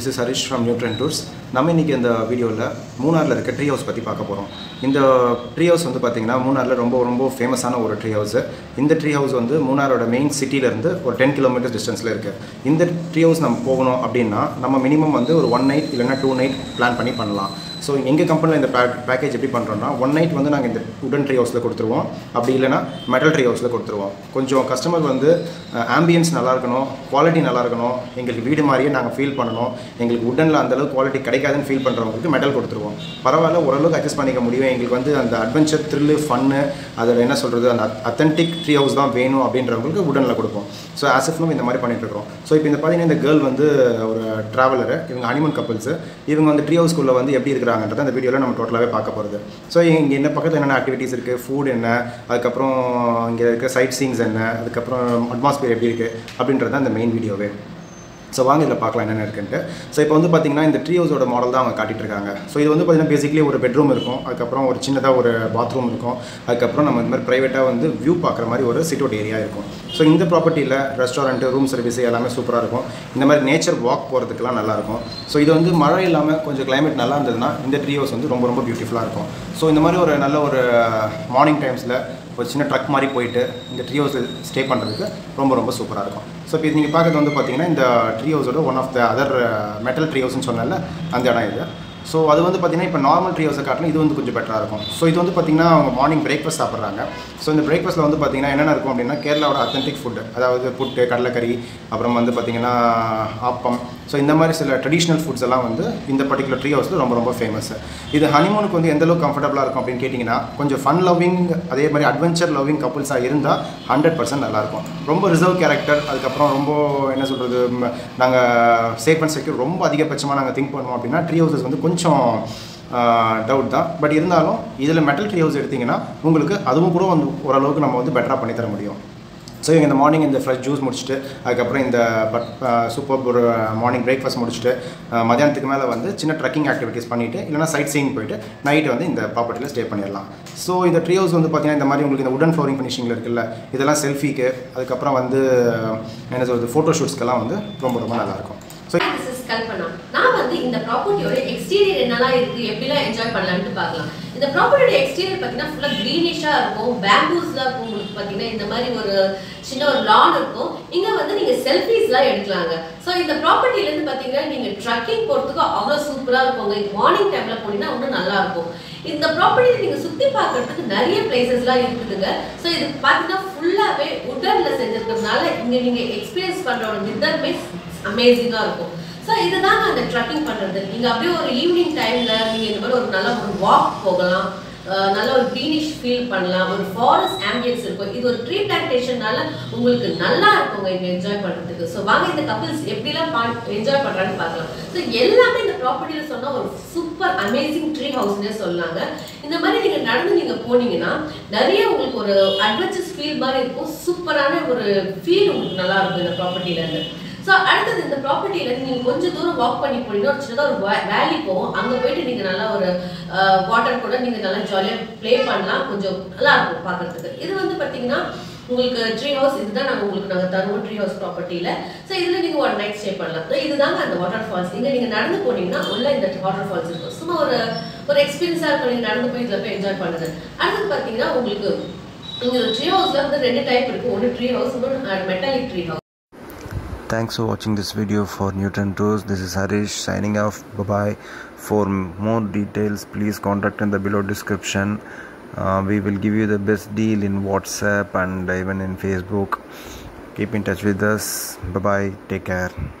This is Harish from New Trend Tours. நம்ம இன்னைக்கு இந்த வீடியோல மூணார்ல இருக்க ட்ரீ ஹவுஸ் பத்தி பார்க்க போறோம். இந்த ட்ரீ ஹவுஸ் வந்து பாத்தீங்கன்னா மூணார்ல ரொம்ப ஃபேமஸான ஒரு ட்ரீ ஹவுஸ். இந்த ட்ரீ ஹவுஸ் வந்து மூணாரோட மெயின் சிட்டில இருந்து ஒரு 10 km டிஸ்டன்ஸ்ல இருக்கு. இந்த ட்ரீ ஹவுஸ் நம்ம போகணும் அப்படினா நம்ம மினிமம் வந்து ஒரு 1 நைட் இல்லனா 2 நைட் பிளான் பண்ணி பண்ணலாம். So எங்க கம்பெனில இந்த பேக்கேஜ் எப்படி பண்றோம்னா 1 நைட் வந்து நாங்க இந்த wooden tree houseல கொடுத்துருவோம் அப்படி இல்லனா metal tree houseல கொடுத்துருவோம் கொஞ்சம் கஸ்டமர் வந்து ambience நல்லா இருக்கணும் quality நல்லா இருக்கணும் எங்களுக்கு வீடு மாதிரியே நாங்க ஃபீல் பண்ணனும் எங்களுக்கு woodenல அந்த அளவுக்கு quality கிடைக்காதுன்னு ஃபீல் பண்றவங்களுக்கு metal கொடுத்துருவோம் பரவாயில்லை ஓரளவுக்கு அட்ஜஸ்ட் பண்ணிக்க முடியும் எங்களுக்கு வந்து அந்த அட்வென்ச்சர் thrill fun அத என்ன சொல்றது அந்த authentic tree house தான் வேணும் அப்படின்றவங்களுக்கு woodenல கொடுப்போம் சோ as if நம்ம இந்த மாதிரி பண்ணிட்டு இருக்கோம் சோ இப்போ இந்த பாத்தீங்கன்னா இந்த girl வந்து ஒரு traveler இவங்க honeymoon couples இவங்க வந்து tree house குள்ள வந்து எப்படி அங்கன்றத அந்த வீடியோல நம்ம டோட்டலாவே பார்க்க போறது. சோ இங்க என்ன பக்கத்துல என்னென்ன ஆக்டிவிட்டீஸ் இருக்கு, ஃபுட் என்ன, அதுக்கு அப்புறம் இங்க இருக்க சைட் சீன்ஸ் என்ன, அதுக்கு அப்புறம் அட்மாஸ்பியர் எப்படி இருக்கு அப்படின்றது தான் அந்த மெயின் வீடியோவே. சோ வாங்க இத பார்க்கலாம் என்னென்ன இருக்குன்னு. சோ இப்போ வந்து பாத்தீங்கன்னா இந்த ட்ரீ ஹவுஸோட மாடல் தான் அவங்க காட்டிட்டு இருக்காங்க. சோ இது வந்து பாத்தீங்கன்னா பேசிக்கலி ஒரு பெட்ரூம் இருக்கும், அதுக்கு அப்புறம் ஒரு சின்னதா ஒரு பாத்ரூம் இருக்கும், அதுக்கு அப்புறம் நம்ம இந்த மாதிரி பிரைவேட்டா வந்து வியூ பார்க்குற மாதிரி ஒரு சிட் அவுட் ஏரியா இருக்கும். சோ இந்த ப்ராப்பர்ட்டில ரெஸ்டாரன்ட், ரூம் சர்வீஸ் எல்லாமே சூப்பரா இருக்கும். இந்த மாதிரி நேச்சர் வாக் போறதுக்குலாம் நல்லா இருக்கும். சோ இது வந்து மழை இல்லாம கொஞ்சம் கிளைமேட் நல்லா இருந்ததுன்னா இந்த ட்ரீ ஹவுஸ் வந்து ரொம்ப பியூட்டிஃபுல்லா இருக்கும். சோ இந்த மாதிரி ஒரு நல்ல ஒரு மார்னிங் டைம்ஸ்ல ஒரு சின்ன ட்ரக் மாதிரி போயிட்டு இந்த ட்ரீ ஹவுஸ்ல ஸ்டே பண்றதுக்கு ரொம்ப சூப்பரா இருக்கும். சோ இப்போ நீங்க பார்க்கறது வந்து பாத்தீங்கன்னா இந்த ட்ரீ ஹவுஸோட one of the other metal tree ஹவுஸ்னு சொன்னல அந்த இடம் இது. சோ அது வந்து பாத்தீங்கன்னா இப்போ நார்மல் ட்ரீ ஹவுஸை காட்டிலும் இது வந்து கொஞ்சம் பெட்டரா இருக்கும். சோ இது வந்து பாத்தீங்கன்னா அவங்க மார்னிங் பிரேக்ஃபாஸ்ட் சாப்பிடுறாங்க. சோ இந்த பிரேக்ஃபாஸ்ட்ல வந்து பாத்தீங்கன்னா என்னென்ன இருக்கும் அப்படின்னா கேரளாவோட அத்தென்டிக் ஃபுட், அதாவது புட்டு, கடலைக்கறி, அப்புறம் வந்து பாத்தீங்கன்னா ஆப்பம். சோ இந்த மாதிரி சில ட்ரெடிஷ்னல் ஃபுட்ஸ் எல்லாம் வந்து இந்த பர்டிகுலர் ட்ரீ ஹவுஸ்ல ரொம்ப ஃபேமஸ். இது ஹனிமூனுக்கு வந்து எந்த அளவுக்கு கம்ஃபர்டபுளா இருக்கும் அப்படின்னு கேட்டிங்கன்னா கொஞ்சம் ஃபன் லவ்விங் அதே மாதிரி அட்வென்ச்சர் லவ்விங் கப்புள்ஸாக இருந்தால் 100% நல்லாயிருக்கும். ரொம்ப ரிசர்வ் கேரக்டர், அதுக்கப்புறம் ரொம்ப என்ன சொல்கிறது, நாங்கள் சேஃப் அண்ட் செக்யூர் ரொம்ப அதிகபட்சமாக நாங்கள் திங்க் பண்ணுவோம் அப்படின்னா ட்ரீ ஹவுஸஸ் வந்து கொஞ்சம் டவுட் தான். பட் இருந்தாலும் இதில் மெட்டல் ட்ரீ ஹவுஸ் எடுத்திங்கன்னா உங்களுக்கு அதுவும் கூட வந்து ஓரளவுக்கு நம்ம வந்து பெட்டராக பண்ணித்தர முடியும். ஸோ இவங்க இந்த மார்னிங் இந்த ஃப்ரெஷ் ஜூஸ் முடிச்சுட்டு அதுக்கப்புறம் இந்த சூப்பர் ஒரு மார்னிங் பிரேக்ஃபாஸ்ட் முடிச்சுட்டு மதியானத்துக்கு மேலே வந்து சின்ன ட்ரக்கிங் ஆக்டிவிட்டீஸ் பண்ணிவிட்டு இல்லைனா சைட் சீயிங் போயிட்டு நைட்டு வந்து இந்த ப்ராப்பர்ட்டியில் ஸ்டே பண்ணிடலாம். ஸோ இந்த ட்ரீ ஹவுஸ் வந்து பார்த்தீங்கன்னா இந்த மாதிரி உங்களுக்கு இந்த உடன் ஃப்ளோரிங் ஃபினிஷிங்கில் இருக்குல்ல இதெல்லாம் செல்ஃபிக்கு அதுக்கப்புறம் வந்து என்ன சொல்கிறது ஃபோட்டோ ஷூட்ஸ்க்கெல்லாம் வந்து ரொம்ப நல்லாயிருக்கும். ஸோ நான் வந்து இந்த ப்ராப்பர்ட்டியோட எக்ஸ்டீரியர் என்னெல்லாம் இருக்குது எப்படிலாம் என்ஜாய் பண்ணலாம்னு பார்க்கலாம். இந்த ப்ராப்பர்ட்டியோட எக்ஸ்டீரியர் பார்த்தீங்கன்னா ஃபுல்லாக க்ரீனிஷாக இருக்கும், பேம்பூஸ்லாம் இருக்கும். உங்களுக்கு பார்த்தீங்கன்னா இந்த மாதிரி ஒரு சின்ன ஒரு லான் இருக்கும், இங்கே வந்து நீங்கள் செல்ஃபீஸ்லாம் எடுக்கலாங்க. ஸோ இந்த ப்ராப்பர்ட்டிலேருந்து பார்த்தீங்கன்னா நீங்கள் ட்ரக்கிங் போகிறதுக்கு அவ்வளோ சூப்பராக இருக்குங்க. மார்னிங் டைமில் போனீங்கன்னா இன்னும் நல்லாயிருக்கும். இந்த ப்ராப்பர்ட்டியில் நீங்கள் சுற்றி பார்க்குறதுக்கு நிறைய பிளேசஸ்லாம் இருக்குதுங்க. ஸோ இது பார்த்தீங்கன்னா ஃபுல்லாகவே உடனில் செஞ்சுருக்கிறதுனால இங்கே நீங்கள் எக்ஸ்பீரியன்ஸ் பண்ணுற ஒரு நிதர்மே அமேசிங்காக இருக்கும். ஸோ இதுதான் அந்த ட்ரக்கிங் பண்ணுறது. நீங்கள் அப்படியே ஒரு ஈவினிங் டைமில் நீங்கள் இந்த மாதிரி ஒரு நல்ல ஒரு வாக் போகலாம், நல்ல ஒரு க்ரீனிஷ் ஃபீல் பண்ணலாம், ஒரு ஃபாரஸ்ட் ஆம்பியன்ஸ் இருக்கும். இது ஒரு ட்ரீ பிளான்டேஷன்னால உங்களுக்கு நல்லா இருக்குங்க இங்கே என்ஜாய் பண்ணுறதுக்கு. ஸோ வாங்க இந்த கப்பிள்ஸ் எப்படிலாம் என்ஜாய் பண்ணுறான்னு பார்க்கலாம். ஸோ எல்லாமே இந்த ப்ராப்பர்ட்டியில் சொன்னால் ஒரு சூப்பர் அமேசிங் ட்ரீ ஹவுஸ்னே சொன்னாங்க. இந்த மாதிரி நீங்கள் நடந்து நீங்கள் போனீங்கன்னா நிறைய உங்களுக்கு ஒரு அட்வென்ச்சர்ஸ் ஃபீல் மாதிரி இருக்கும். சூப்பரான ஒரு ஃபீல் உங்களுக்கு நல்லா இருக்கும் இந்த ப்ராப்பர்ட்டியிலேருந்து. ஸோ அடுத்தது இந்த ப்ராப்பர்ட்டியிலேருந்து நீங்கள் கொஞ்சம் தூரம் வாக் பண்ணி போனீங்கன்னா ஒரு சின்னதாக ஒரு வேலி போகும். அங்கே போயிட்டு நீங்கள் நல்லா ஒரு வாட்டர் கூட நீங்கள் நல்லா ஜாலியாக ப்ளே பண்ணலாம். கொஞ்சம் நல்லா இருக்கும் பார்க்குறதுக்கு. இது வந்து பார்த்தீங்கன்னா உங்களுக்கு ட்ரீ ஹவுஸ் இதுதான் நாங்கள் தருவோம் ட்ரீ ஹவுஸ் ப்ராப்பர்ட்டியில். ஸோ இதில் நீங்கள் ஒன் நைட் ஸ்டே பண்ணலாம். ஸோ இதுதாங்க அந்த வாட்டர் ஃபால்ஸ். இங்கே நீங்கள் நடந்து போனீங்கன்னா உள்ள இந்த வாட்டர் ஃபால்ஸ் இருக்கும். சும்மா ஒரு எக்ஸ்பீரியன்ஸாக இருக்கும். நீங்கள் நடந்து போய் இதில் போய் என்ஜாய் பண்ணுறது. அடுத்தது பார்த்தீங்கன்னா உங்களுக்கு இங்கே ட்ரீ ஹவுஸில் வந்து ரெண்டு டைப் இருக்குது. ஒன்று ட்ரீ ஹவுஸ், இன்னொன்று metallic tree house. Thanks for watching this video for New Trend Tours. This is Harish signing off. Bye-bye. For more details, please contact in the below description. We will give you the best deal in WhatsApp and even in Facebook. Keep in touch with us. Bye-bye. Take care.